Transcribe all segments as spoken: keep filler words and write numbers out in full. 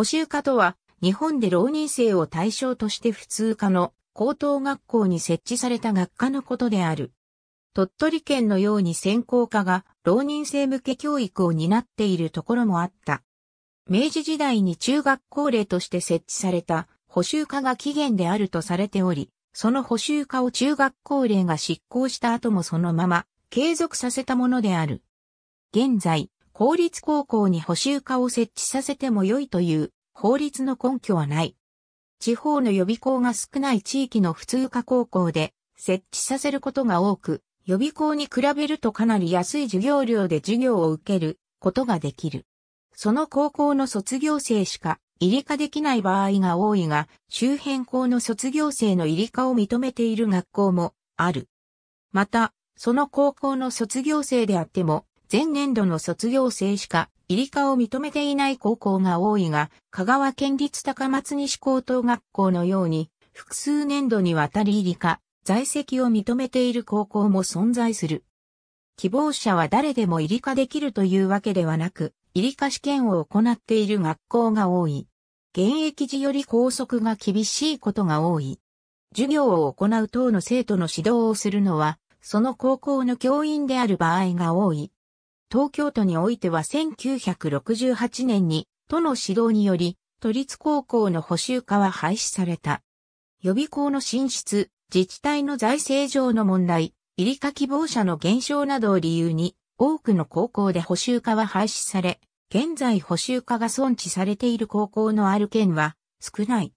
補習科とは、日本で浪人生を対象として普通科の高等学校に設置された学科のことである。鳥取県のように専攻科が浪人生向け教育を担っているところもあった。明治時代に中学校令として設置された補習科が起源であるとされており、その補習科を中学校令が失効した後もそのまま継続させたものである。現在、公立高校に補習科を設置させても良いという法律の根拠はない。地方の予備校が少ない地域の普通科高校で設置させることが多く、予備校に比べるとかなり安い授業料で授業を受けることができる。その高校の卒業生しか入り科できない場合が多いが、周辺校の卒業生の入り科を認めている学校もある。また、その高校の卒業生であっても、前年度の卒業生しか入り科を認めていない高校が多いが、香川県立高松西高等学校のように、複数年度にわたり入り科、在籍を認めている高校も存在する。希望者は誰でも入り科できるというわけではなく、入り科試験を行っている学校が多い。現役時より校則が厳しいことが多い。授業を行う等の生徒の指導をするのは、その高校の教員である場合が多い。東京都においてはせんきゅうひゃくろくじゅうはちねんに、都の指導により、都立高校の補習科は廃止された。予備校の進出、自治体の財政上の問題、入り科希望者の減少などを理由に、多くの高校で補習科は廃止され、現在補習科が存置されている高校のある県は少ない。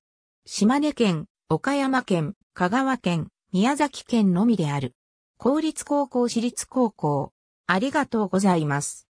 島根県、岡山県、香川県、宮崎県のみである。公立高校、私立高校。ありがとうございます。